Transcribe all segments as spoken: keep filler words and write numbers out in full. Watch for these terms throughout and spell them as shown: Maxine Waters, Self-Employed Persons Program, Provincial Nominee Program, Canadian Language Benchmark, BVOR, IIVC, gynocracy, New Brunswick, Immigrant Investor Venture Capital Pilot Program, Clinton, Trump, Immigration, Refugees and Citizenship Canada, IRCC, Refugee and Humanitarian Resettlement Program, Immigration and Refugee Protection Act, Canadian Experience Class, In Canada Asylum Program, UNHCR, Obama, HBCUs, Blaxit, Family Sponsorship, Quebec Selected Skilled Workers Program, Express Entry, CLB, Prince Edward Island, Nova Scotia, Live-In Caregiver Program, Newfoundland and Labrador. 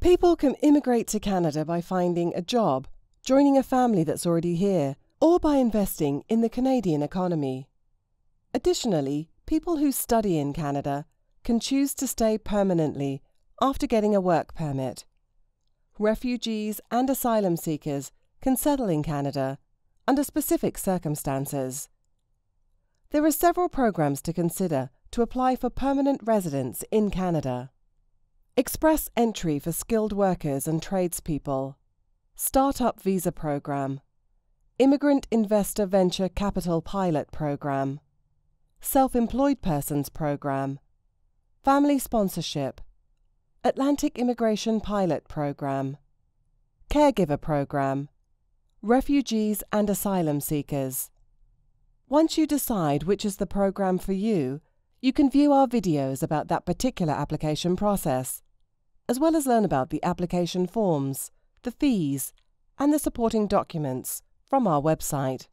People can immigrate to Canada by finding a job, joining a family that's already here, or by investing in the Canadian economy. Additionally, people who study in Canada can choose to stay permanently after getting a work permit. Refugees and asylum seekers can settle in Canada under specific circumstances. There are several programs to consider to apply for permanent residence in Canada. Express Entry for skilled workers and tradespeople, Start-Up Visa Program, Immigrant Investor Venture Capital Pilot Program, Self-Employed Persons Program, Family Sponsorship, Atlantic Immigration Pilot Program, Caregiver Program, Refugees and Asylum Seekers. Once you decide which is the program for you, you can view our videos about that particular application process, as well as learn about the application forms, the fees, and the supporting documents from our website.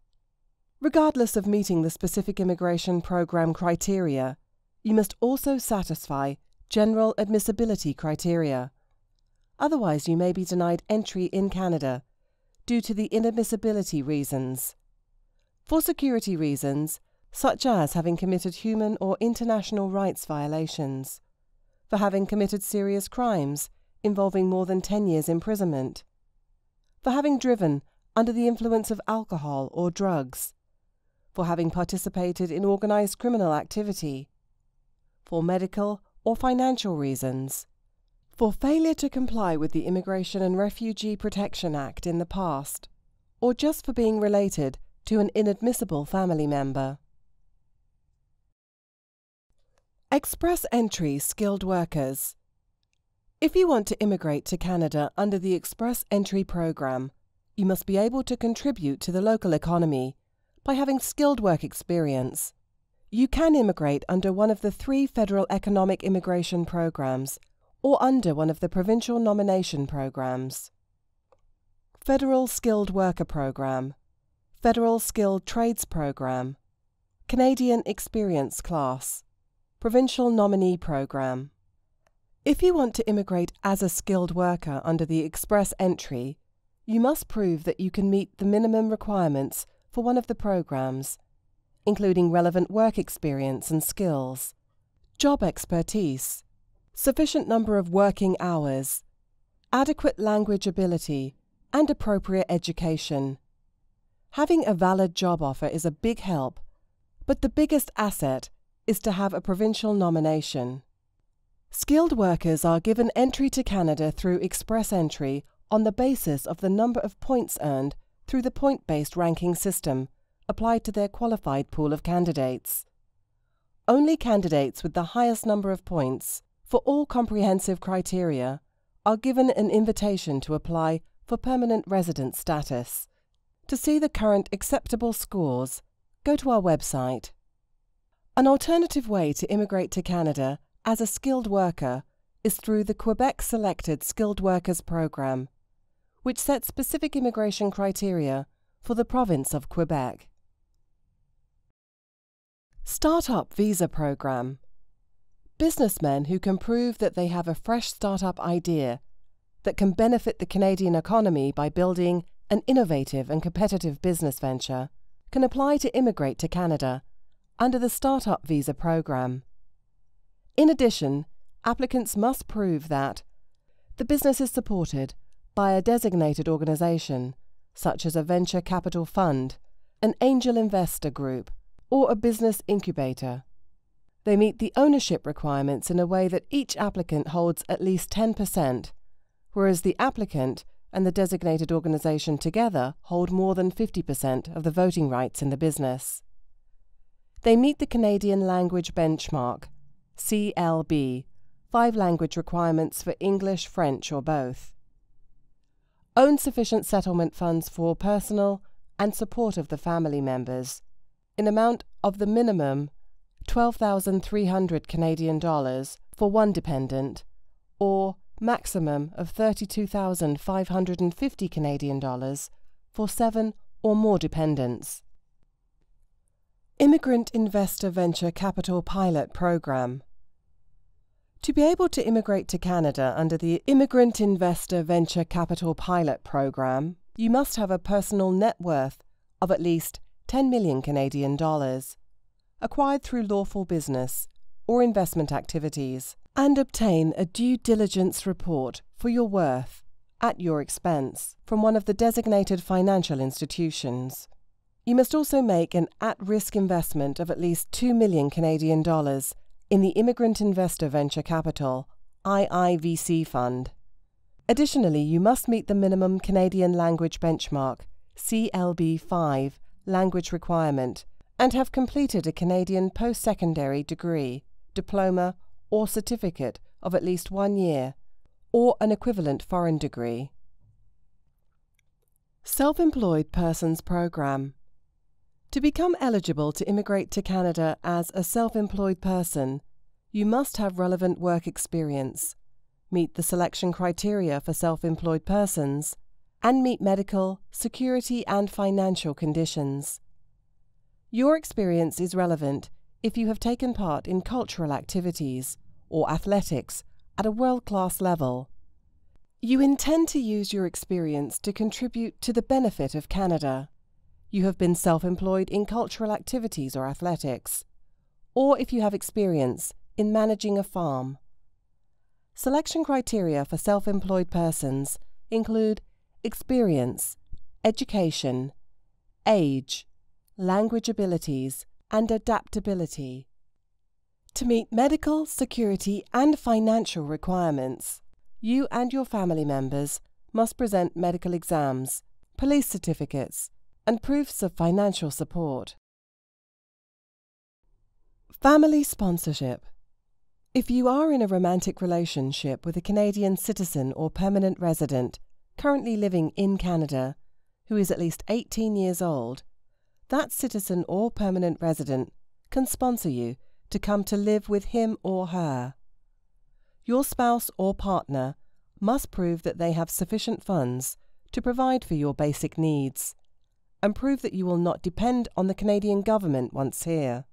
Regardless of meeting the specific immigration program criteria, you must also satisfy general admissibility criteria. Otherwise, you may be denied entry in Canada due to the inadmissibility reasons. For security reasons, such as having committed human or international rights violations, for having committed serious crimes involving more than ten years imprisonment, for having driven under the influence of alcohol or drugs, for having participated in organized criminal activity, for medical or financial reasons, for failure to comply with the Immigration and Refugee Protection Act in the past, or just for being related to an inadmissible family member. Express Entry Skilled Workers. If you want to immigrate to Canada under the Express Entry Program, you must be able to contribute to the local economy by having skilled work experience. You can immigrate under one of the three federal economic immigration programs or under one of the provincial nomination programs. Federal Skilled Worker Program, Federal Skilled Trades Program, Canadian Experience Class, Provincial Nominee Program. If you want to immigrate as a skilled worker under the Express Entry, you must prove that you can meet the minimum requirements for one of the programs, including relevant work experience and skills, job expertise, sufficient number of working hours, adequate language ability, and appropriate education. Having a valid job offer is a big help, but the biggest asset is to have a provincial nomination. Skilled workers are given entry to Canada through Express Entry on the basis of the number of points earned through the point-based ranking system applied to their qualified pool of candidates. Only candidates with the highest number of points for all comprehensive criteria are given an invitation to apply for permanent resident status. To see the current acceptable scores, go to our website. An alternative way to immigrate to Canada as a skilled worker is through the Quebec Selected Skilled Workers Program, which sets specific immigration criteria for the province of Quebec. Start-Up Visa Program. Businessmen who can prove that they have a fresh start-up idea that can benefit the Canadian economy by building an innovative and competitive business venture can apply to immigrate to Canada under the Start-Up Visa Program. In addition, applicants must prove that the business is supported by a designated organization, such as a venture capital fund, an angel investor group, or a business incubator. They meet the ownership requirements in a way that each applicant holds at least ten percent, whereas the applicant and the designated organization together hold more than fifty percent of the voting rights in the business. They meet the Canadian Language Benchmark, C L B, five language requirements for English, French, or both. Own sufficient settlement funds for personal and support of the family members in amount of the minimum twelve thousand three hundred Canadian dollars for one dependent, or maximum of thirty-two thousand five hundred fifty Canadian dollars for seven or more dependents. Immigrant Investor Venture Capital Pilot Program. To be able to immigrate to Canada under the Immigrant Investor Venture Capital Pilot Program, you must have a personal net worth of at least ten million Canadian dollars, acquired through lawful business or investment activities, and obtain a due diligence report for your worth at your expense from one of the designated financial institutions. You must also make an at-risk investment of at least two million Canadian dollars in the Immigrant Investor Venture Capital I I V C Fund. Additionally, you must meet the minimum Canadian Language Benchmark C L B five language requirement and have completed a Canadian post-secondary degree, diploma or certificate of at least one year or an equivalent foreign degree. Self-Employed Persons Program. To become eligible to immigrate to Canada as a self-employed person, you must have relevant work experience, meet the selection criteria for self-employed persons, and meet medical, security and financial conditions. Your experience is relevant if you have taken part in cultural activities or athletics at a world-class level. You intend to use your experience to contribute to the benefit of Canada. You have been self-employed in cultural activities or athletics, or if you have experience in managing a farm. Selection criteria for self-employed persons include experience, education, age, language abilities, and adaptability. To meet medical, security, and financial requirements, you and your family members must present medical exams, police certificates, and proofs of financial support. Family Sponsorship. If you are in a romantic relationship with a Canadian citizen or permanent resident currently living in Canada who is at least eighteen years old, that citizen or permanent resident can sponsor you to come to live with him or her. Your spouse or partner must prove that they have sufficient funds to provide for your basic needs, and prove that you will not depend on the Canadian government once here.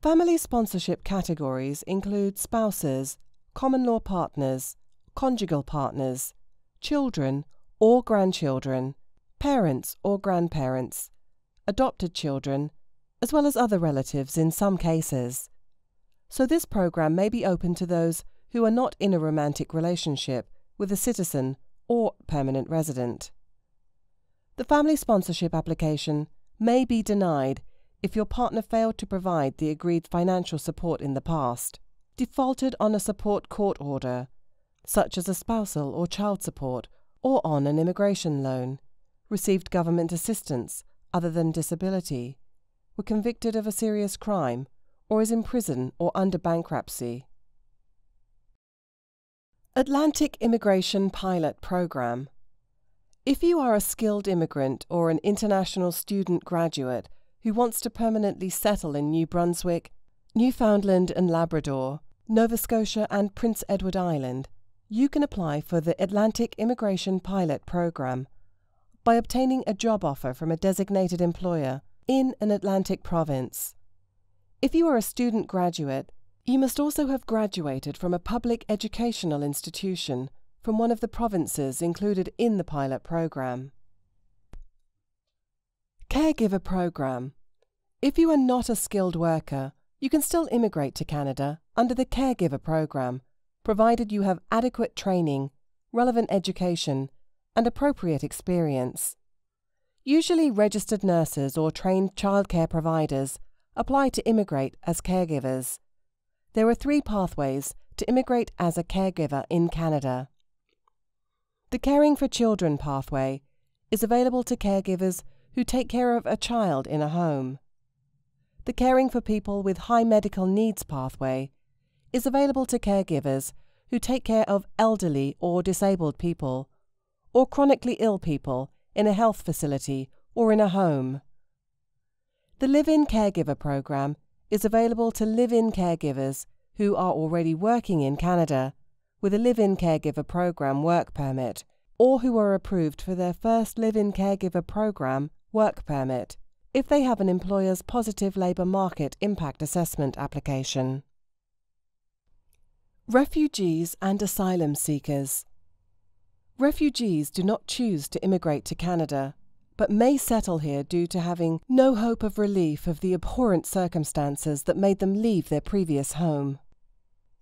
Family sponsorship categories include spouses, common law partners, conjugal partners, children or grandchildren, parents or grandparents, adopted children, as well as other relatives in some cases. So this program may be open to those who are not in a romantic relationship with a citizen or permanent resident. The family sponsorship application may be denied if your partner failed to provide the agreed financial support in the past, defaulted on a support court order, such as a spousal or child support, or on an immigration loan, received government assistance other than disability, were convicted of a serious crime, or is in prison or under bankruptcy. Atlantic Immigration Pilot Program. If you are a skilled immigrant or an international student graduate who wants to permanently settle in New Brunswick, Newfoundland and Labrador, Nova Scotia and Prince Edward Island, you can apply for the Atlantic Immigration Pilot Program by obtaining a job offer from a designated employer in an Atlantic province. If you are a student graduate, you must also have graduated from a public educational institution from one of the provinces included in the pilot program. Caregiver Program. If you are not a skilled worker, you can still immigrate to Canada under the Caregiver Program, provided you have adequate training, relevant education, and appropriate experience. Usually registered nurses or trained childcare providers apply to immigrate as caregivers. There are three pathways to immigrate as a caregiver in Canada. The Caring for Children pathway is available to caregivers who take care of a child in a home. The Caring for People with High Medical Needs pathway is available to caregivers who take care of elderly or disabled people or chronically ill people in a health facility or in a home. The Live-In Caregiver Program is available to live-in caregivers who are already working in Canada with a Live-In Caregiver Program work permit, or who are approved for their first Live-In Caregiver Program work permit if they have an employer's positive labour market impact assessment application. Refugees and asylum seekers. Refugees do not choose to immigrate to Canada, but may settle here due to having no hope of relief of the abhorrent circumstances that made them leave their previous home.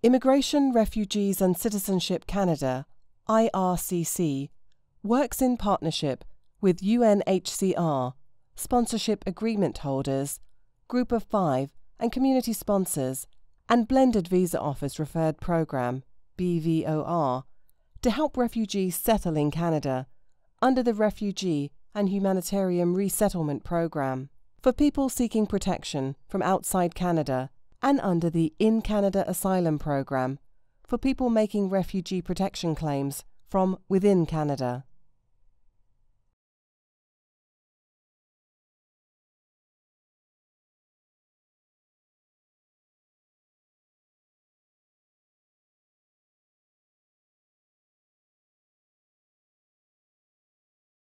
Immigration, Refugees and Citizenship Canada, I R C C, works in partnership with U N H C R, sponsorship agreement holders, Group of Five and community sponsors, and Blended Visa Office Referred Program, B V O R, to help refugees settle in Canada under the Refugee and Humanitarian Resettlement Program for people seeking protection from outside Canada, and under the In Canada Asylum Program for people making refugee protection claims from within Canada.